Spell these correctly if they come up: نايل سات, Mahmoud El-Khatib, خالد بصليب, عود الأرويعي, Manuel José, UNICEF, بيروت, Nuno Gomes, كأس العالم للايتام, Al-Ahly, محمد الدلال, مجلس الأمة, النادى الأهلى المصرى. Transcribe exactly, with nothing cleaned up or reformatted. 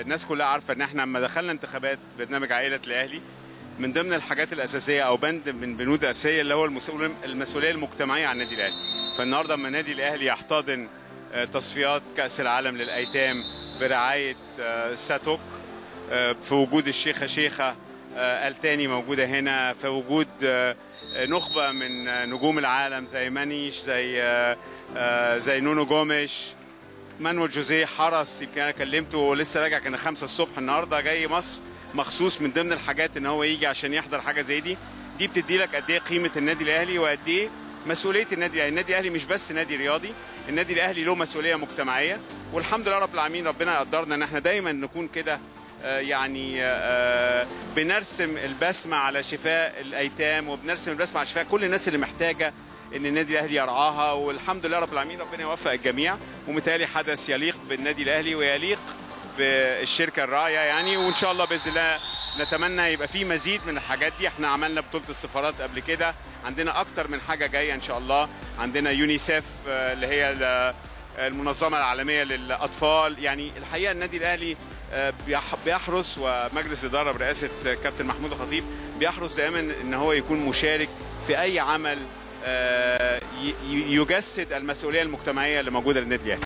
الناس كلها عارفه ان احنا لما دخلنا انتخابات برنامج عائله الاهلي من ضمن الحاجات الاساسيه او بند من بنود اساسيه اللي هو المسؤوليه المجتمعيه عن النادي الاهلي. فالنهارده لما النادي الاهلي يحتضن تصفيات كاس العالم للايتام برعايه ساتوك في وجود الشيخه شيخه آل تاني موجوده هنا، في وجود نخبه من نجوم العالم زي مانيش زي زي نونو جوميش، مانويل جوزيه حرس يمكن انا كلمته لسه راجع كان خمسة الصبح النهارده جاي مصر مخصوص من ضمن الحاجات ان هو يجي عشان يحضر حاجه زي دي. دي بتدي لك قد ايه قيمه النادي الاهلي وقد ايه مسؤوليه النادي الاهلي. النادي الاهلي مش بس نادي رياضي، النادي الاهلي له مسؤوليه مجتمعيه، والحمد لله رب العالمين ربنا يقدرنا ان احنا دايما نكون كده يعني بنرسم البسمه على شفاء الايتام وبنرسم البسمه على شفاء كل الناس اللي محتاجه ان النادي الاهلي يرعاها، والحمد لله رب العالمين ربنا يوفق الجميع. ومتهيألي حدث يليق بالنادي الاهلي ويليق بالشركه الراعيه يعني، وان شاء الله باذن الله نتمنى يبقى في مزيد من الحاجات دي. احنا عملنا بطوله السفارات قبل كده، عندنا اكتر من حاجه جايه ان شاء الله، عندنا يونيسيف اللي هي المنظمه العالميه للاطفال. يعني الحقيقه النادي الاهلي بيحرص ومجلس الاداره برئاسه كابتن محمود الخطيب بيحرص دائما ان هو يكون مشارك في اي عمل يجسد المسؤوليه المجتمعيه اللي موجوده للنادي الاهلي.